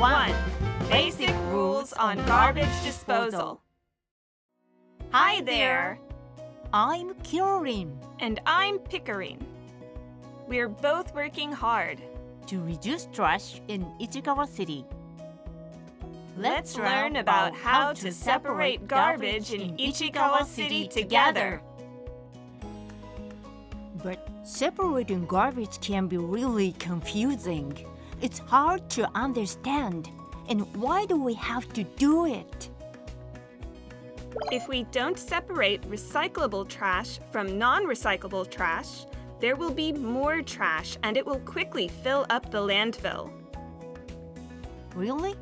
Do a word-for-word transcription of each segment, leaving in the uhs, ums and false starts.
one. Basic rules on garbage disposal. Hi there! I'm Kirin. And I'm Pickering. We're both working hard to reduce trash in Ichikawa City. Let's, Let's learn about how to separate garbage in Ichikawa City together. But separating garbage can be really confusing. It's hard to understand. And why do we have to do it? If we don't separate recyclable trash from non-recyclable trash, there will be more trash and it will quickly fill up the landfill. Really?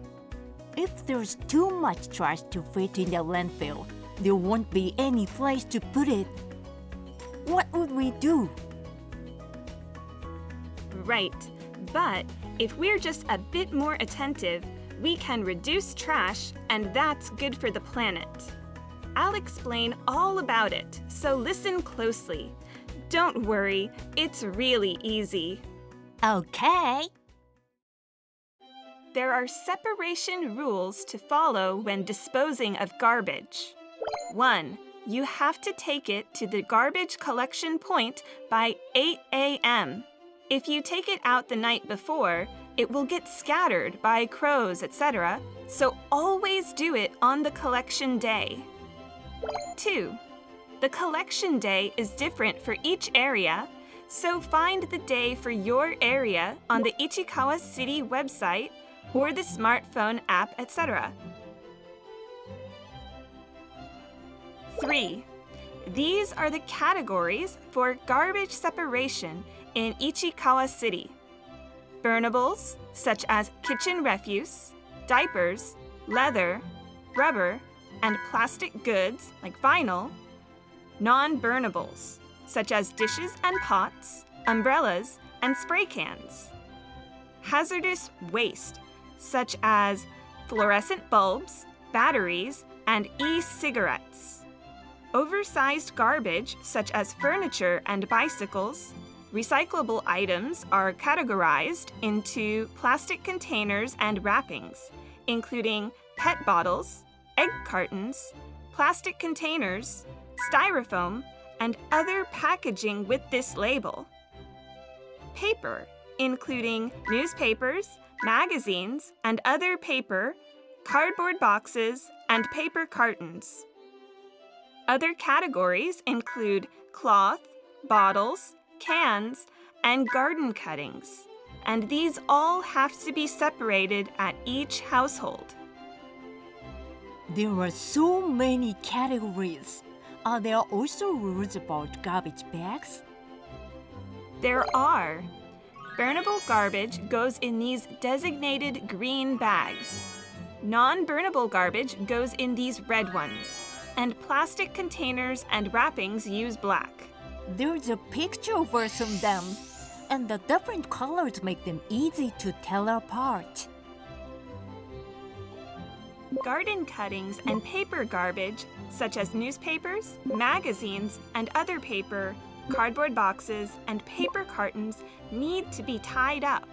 If there's too much trash to fit in the landfill, there won't be any place to put it. What would we do? Right, but if we're just a bit more attentive, we can reduce trash, and that's good for the planet. I'll explain all about it, so listen closely. Don't worry, it's really easy. Okay. There are separation rules to follow when disposing of garbage. one. You have to take it to the garbage collection point by eight A M If you take it out the night before, it will get scattered by crows, et cetera, so always do it on the collection day. two. The collection day is different for each area, so find the day for your area on the Ichikawa City website or the smartphone app, et cetera. three. These are the categories for garbage separation in Ichikawa City. Burnables, such as kitchen refuse, diapers, leather, rubber, and plastic goods, like vinyl. Non-burnables, such as dishes and pots, umbrellas, and spray cans. Hazardous waste, such as fluorescent bulbs, batteries, and e-cigarettes. Oversized garbage, such as furniture and bicycles. Recyclable items are categorized into plastic containers and wrappings, including pet bottles, egg cartons, plastic containers, styrofoam, and other packaging with this label. Paper, including newspapers, magazines, and other paper, cardboard boxes, and paper cartons. Other categories include cloth, bottles, cans, and garden cuttings, and these all have to be separated at each household. There are so many categories. Are there also rules about garbage bags? There are. Burnable garbage goes in these designated green bags. Non-burnable garbage goes in these red ones, and plastic containers and wrappings use black. There's a picture for some of them, and the different colors make them easy to tell apart. Garden cuttings and paper garbage, such as newspapers, magazines, and other paper, cardboard boxes, and paper cartons, need to be tied up.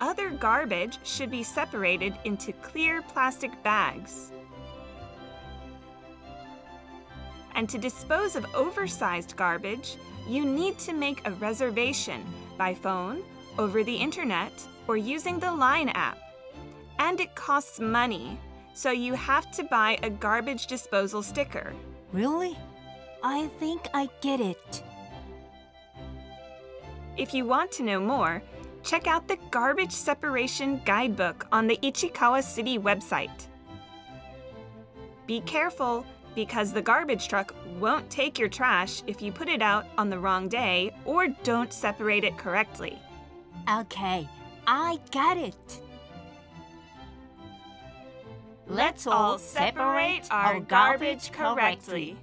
Other garbage should be separated into clear plastic bags. And to dispose of oversized garbage, you need to make a reservation by phone, over the internet, or using the Line app. And it costs money, so you have to buy a garbage disposal sticker. Really? I think I get it. If you want to know more, check out the Garbage Separation Guidebook on the Ichikawa City website. Be careful, because the garbage truck won't take your trash if you put it out on the wrong day or don't separate it correctly. Okay, I got it. Let's all separate our garbage correctly.